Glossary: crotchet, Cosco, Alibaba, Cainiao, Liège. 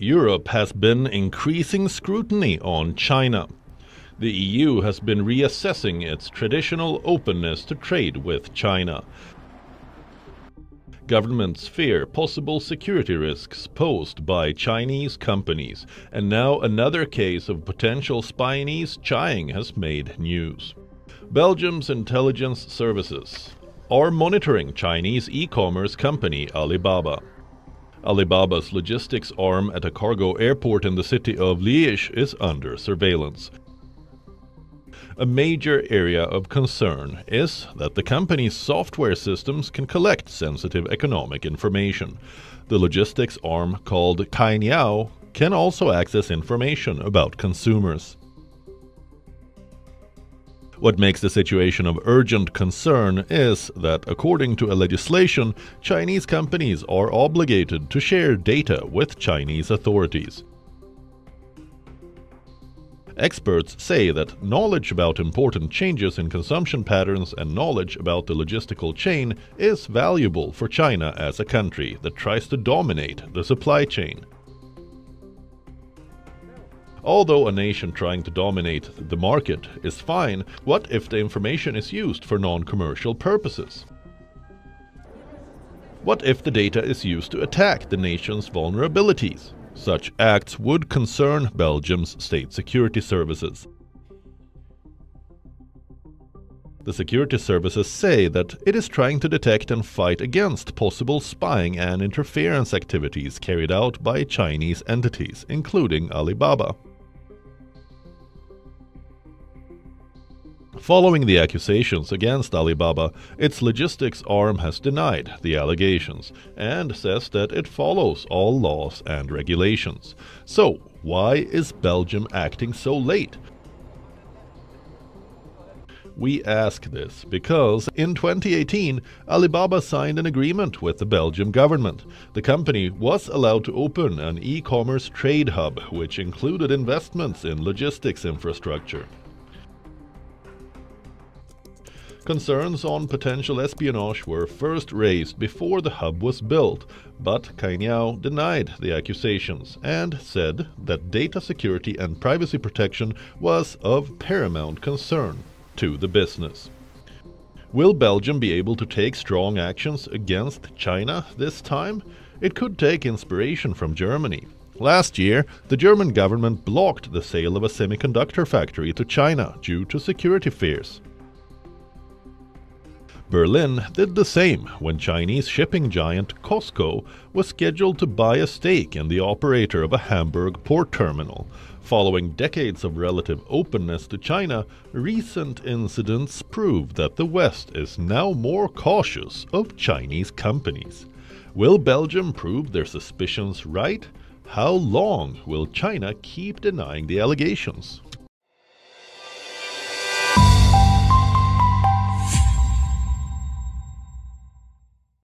Europe has been increasing scrutiny on China. The EU has been reassessing its traditional openness to trade with China. Governments fear possible security risks posed by Chinese companies, and now another case of potential spying has made news. Belgium's intelligence services are monitoring Chinese e-commerce company Alibaba. Alibaba's logistics arm at a cargo airport in the city of Liège is under surveillance. A major area of concern is that the company's software systems can collect sensitive economic information. The logistics arm called Cainiao can also access information about consumers. What makes the situation of urgent concern is that, according to a legislation, Chinese companies are obligated to share data with Chinese authorities. Experts say that knowledge about important changes in consumption patterns and knowledge about the logistical chain is valuable for China as a country that tries to dominate the supply chain. Although a nation trying to dominate the market is fine, what if the information is used for non-commercial purposes? What if the data is used to attack the nation's vulnerabilities? Such acts would concern Belgium's state security services. The security services say that it is trying to detect and fight against possible spying and interference activities carried out by Chinese entities, including Alibaba. Following the accusations against Alibaba, its logistics arm has denied the allegations and says that it follows all laws and regulations. So, why is Belgium acting so late? We ask this because in 2018, Alibaba signed an agreement with the Belgian government. The company was allowed to open an e-commerce trade hub, which included investments in logistics infrastructure. Concerns on potential espionage were first raised before the hub was built, but Cainiao denied the accusations and said that data security and privacy protection was of paramount concern to the business. Will Belgium be able to take strong actions against China this time? It could take inspiration from Germany. Last year, the German government blocked the sale of a semiconductor factory to China due to security fears. Berlin did the same when Chinese shipping giant Cosco was scheduled to buy a stake in the operator of a Hamburg port terminal. Following decades of relative openness to China, recent incidents prove that the West is now more cautious of Chinese companies. Will Belgium prove their suspicions right? How long will China keep denying the allegations?